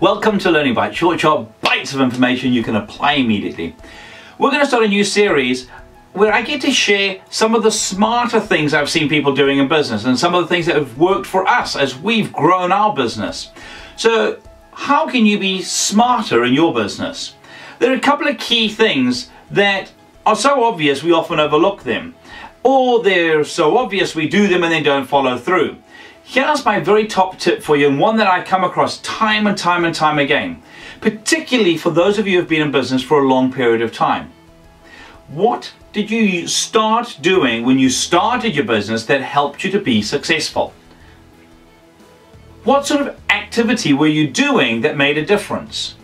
Welcome to Learning Bites, short sharp bites of information you can apply immediately. We're going to start a new series where I get to share some of the smarter things I've seen people doing in business and some of the things that have worked for us as we've grown our business. So how can you be smarter in your business? There are a couple of key things that are so obvious we often overlook them, or they're so obvious we do them and they don't follow through. Here's my very top tip for you, and one that I come across time and time and time again, particularly for those of you who have been in business for a long period of time. What did you start doing when you started your business that helped you to be successful? What sort of activity were you doing that made a difference?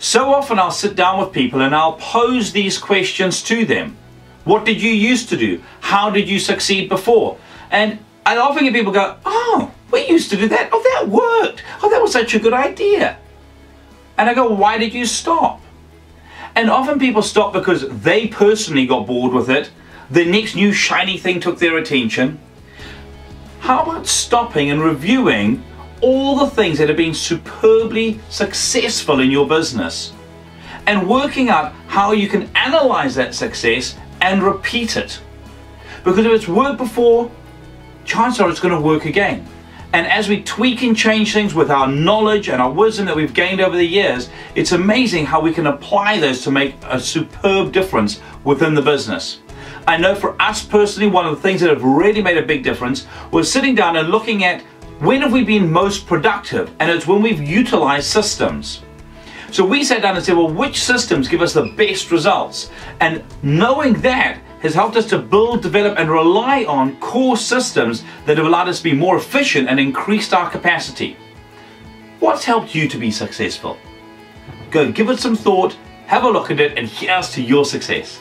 So often I'll sit down with people and I'll pose these questions to them. What did you used to do? How did you succeed before? And I often get people go, oh, we used to do that. Oh, that worked. Oh, that was such a good idea. And I go, why did you stop? And often people stop because they personally got bored with it. The next new shiny thing took their attention. How about stopping and reviewing all the things that have been superbly successful in your business and working out how you can analyze that success and repeat it? Because if it's worked before, chances are it's going to work again. And as we tweak and change things with our knowledge and our wisdom that we've gained over the years, it's amazing how we can apply those to make a superb difference within the business. I know for us personally, one of the things that have really made a big difference was sitting down and looking at when have we been most productive, and it's when we've utilized systems. So we sat down and said, well, which systems give us the best results? And knowing that has helped us to build, develop, and rely on core systems that have allowed us to be more efficient and increased our capacity. What's helped you to be successful? Go give it some thought, have a look at it, and here's to your success.